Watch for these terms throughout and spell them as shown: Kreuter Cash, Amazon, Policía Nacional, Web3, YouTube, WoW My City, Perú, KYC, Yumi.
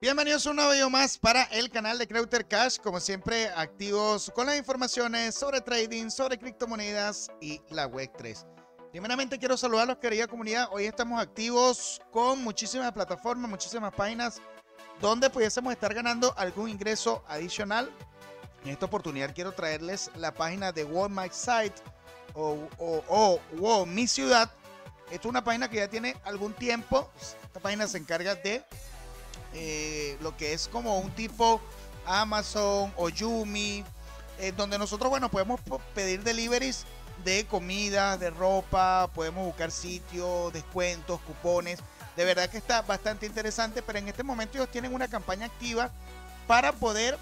Bienvenidos a un nuevo video más para el canal de Kreuter Cash, como siempre activos con las informaciones sobre trading, sobre criptomonedas y la Web3. Primeramente quiero saludar a los querida comunidad, hoy estamos activos con muchísimas plataformas, muchísimas páginas donde pudiésemos estar ganando algún ingreso adicional. En esta oportunidad quiero traerles la página de WoW My City o WoW Mi Ciudad. Esta es una página que ya tiene algún tiempo, esta página se encarga de lo que es como un tipo Amazon o Yumi, donde nosotros, bueno, podemos pedir deliveries de comida, de ropa, podemos buscar sitios, descuentos, cupones. De verdad que está bastante interesante, pero en este momento ellos tienen una campaña activa para poder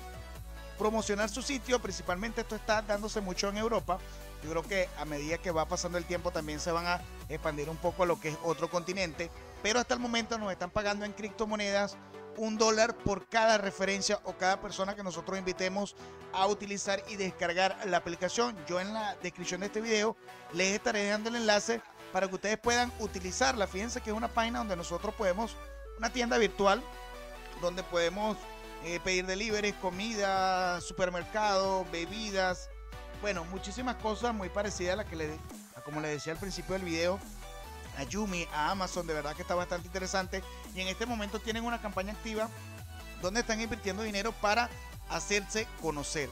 promocionar su sitio. Principalmente esto está dándose mucho en Europa. Yo creo que a medida que va pasando el tiempo también se van a expandir un poco a lo que es otro continente. Pero hasta el momento nos están pagando en criptomonedas $1 por cada referencia o cada persona que nosotros invitemos a utilizar y descargar la aplicación. Yo en la descripción de este video les estaré dejando el enlace para que ustedes puedan utilizarla. Fíjense que es una página donde nosotros podemos, una tienda virtual donde podemos pedir deliveries, comida, supermercado, bebidas, bueno, muchísimas cosas muy parecidas a las que como les decía al principio del video, a Yumi, a Amazon. De verdad que está bastante interesante y en este momento tienen una campaña activa donde están invirtiendo dinero para hacerse conocer.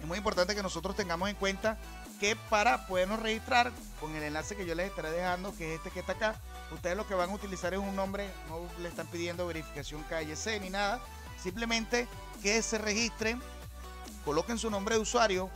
Es muy importante que nosotros tengamos en cuenta que para podernos registrar con el enlace que yo les estaré dejando, que es este que está acá, ustedes lo que van a utilizar es un nombre, no le están pidiendo verificación KYC ni nada, simplemente que se registren, coloquen su nombre de usuario,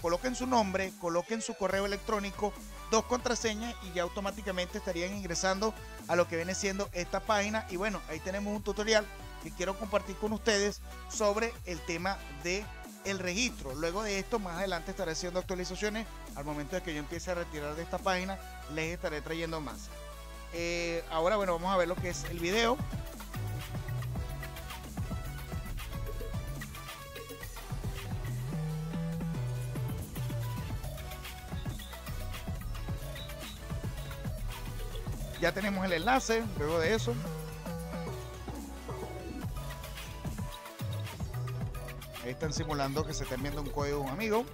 coloquen su nombre, coloquen su correo electrónico, dos contraseñas y ya automáticamente estarían ingresando a lo que viene siendo esta página. Y bueno, ahí tenemos un tutorial que quiero compartir con ustedes sobre el tema de el registro. Luego de esto, más adelante estaré haciendo actualizaciones. Al momento de que yo empiece a retirar de esta página, les estaré trayendo más. Ahora, bueno, vamos a ver lo que es el video. Ya tenemos el enlace, luego de eso. Ahí están simulando que se está enviando un código a un amigo.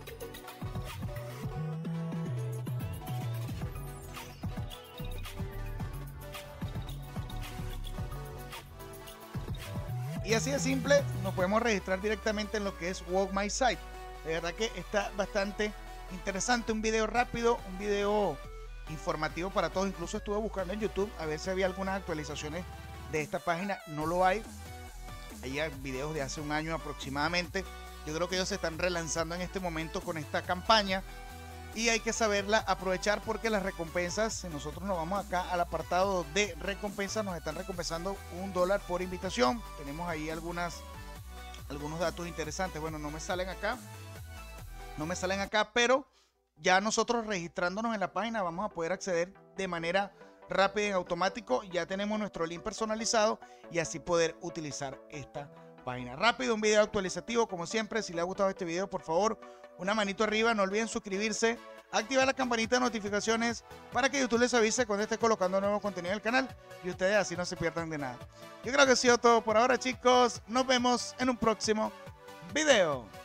Y así de simple, nos podemos registrar directamente en lo que es WoW My City. De verdad que está bastante interesante, un video rápido, un video informativo para todos. Incluso estuve buscando en YouTube a ver si había algunas actualizaciones de esta página, no lo hay. Ahí hay videos de hace un año aproximadamente. Yo creo que ellos se están relanzando en este momento con esta campaña y hay que saberla aprovechar, porque las recompensas, si nosotros nos vamos acá al apartado de recompensas, nos están recompensando $1 por invitación. Tenemos ahí algunos datos interesantes. Bueno, no me salen acá, pero ya nosotros registrándonos en la página vamos a poder acceder de manera rápida y en automático. Ya tenemos nuestro link personalizado y así poder utilizar esta página. Rápido, un video actualizativo como siempre. Si les ha gustado este video, por favor, una manito arriba. No olviden suscribirse, activar la campanita de notificaciones para que YouTube les avise cuando esté colocando nuevo contenido del canal y ustedes así no se pierdan de nada. Yo creo que ha sido todo por ahora, chicos. Nos vemos en un próximo video.